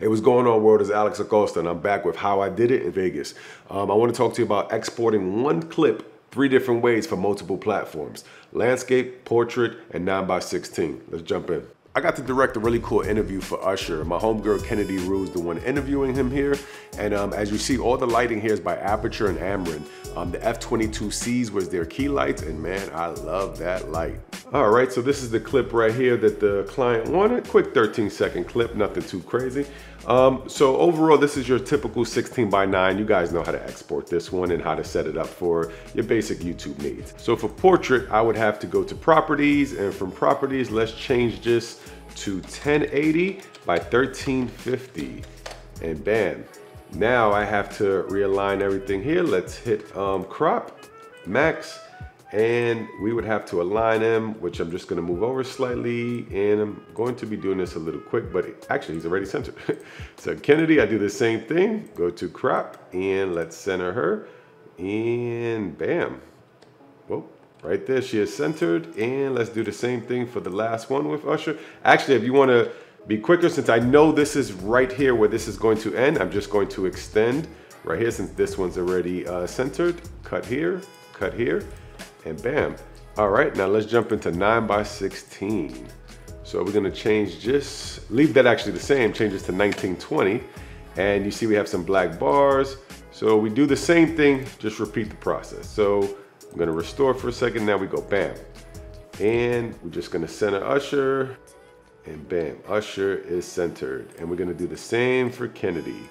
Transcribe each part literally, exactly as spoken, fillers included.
Hey, what's going on, world? It's Alex Acosta, and I'm back with How I Did It in Vegas. Um, I want to talk to you about exporting one clip three different ways for multiple platforms: landscape, portrait, and nine by sixteen. Let's jump in. I got to direct a really cool interview for Usher. My homegirl Kennedy Rue is the one interviewing him here. And um, as you see, all the lighting here is by Aperture and Amarin. Um, the F twenty-two Cs was their key lights, and man, I love that light. All right, so this is the clip right here that the client wanted. Quick thirteen second clip, nothing too crazy. Um, so overall, this is your typical sixteen by nine. You guys know how to export this one and how to set it up for your basic YouTube needs. So for portrait, I would have to go to properties, and from properties, let's change this to ten eighty by thirteen fifty, and bam. Now I have to realign everything here. Let's hit um, crop, max, and we would have to align him, which I'm just gonna move over slightly, and I'm going to be doing this a little quick, but it, actually he's already centered. So Kennedy, I do the same thing, go to crop, and let's center her, and bam. Whoa. Right there, she is centered, and let's do the same thing for the last one with Usher. Actually, if you want to be quicker, since I know this is right here where this is going to end, I'm just going to extend right here since this one's already uh, centered. Cut here, cut here, and bam. All right, now let's jump into nine by sixteen. So we're going to change just, leave that actually the same, change this to nineteen twenty, and you see we have some black bars. So we do the same thing, just repeat the process. So I'm gonna restore for a second, now we go bam. And we're just gonna center Usher, and bam, Usher is centered. And we're gonna do the same for Kennedy.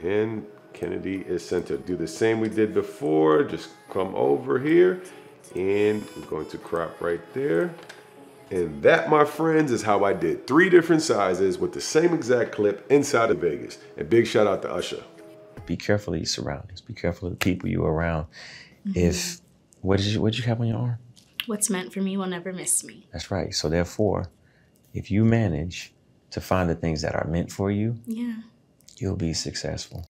And Kennedy is centered. Do the same we did before, just come over here, and we're going to crop right there. And that, my friends, is how I did three different sizes with the same exact clip inside of Vegas. And big shout out to Usher. Be careful of your surroundings. Be careful of the people you're around. Mm-hmm. If, what did you, what did you have on your arm? What's meant for me will never miss me. That's right. So therefore, if you manage to find the things that are meant for you, yeah, you'll be successful.